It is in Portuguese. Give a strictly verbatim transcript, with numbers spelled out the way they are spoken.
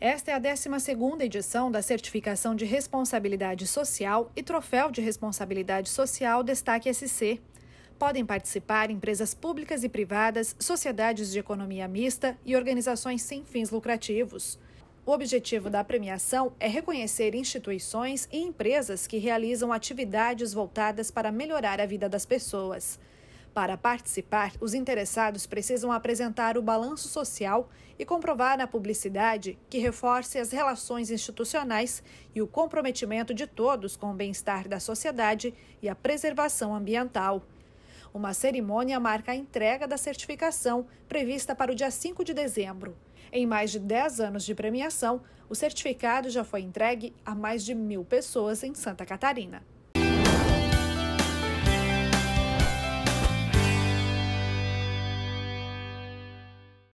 Esta é a décima segunda edição da Certificação de Responsabilidade Social e Troféu de Responsabilidade Social Destaque S C. Podem participar empresas públicas e privadas, sociedades de economia mista e organizações sem fins lucrativos. O objetivo da premiação é reconhecer instituições e empresas que realizam atividades voltadas para melhorar a vida das pessoas. Para participar, os interessados precisam apresentar o balanço social e comprovar na publicidade que reforce as relações institucionais e o comprometimento de todos com o bem-estar da sociedade e a preservação ambiental. Uma cerimônia marca a entrega da certificação, prevista para o dia cinco de dezembro. Em mais de dez anos de premiação, o certificado já foi entregue a mais de mil pessoas em Santa Catarina.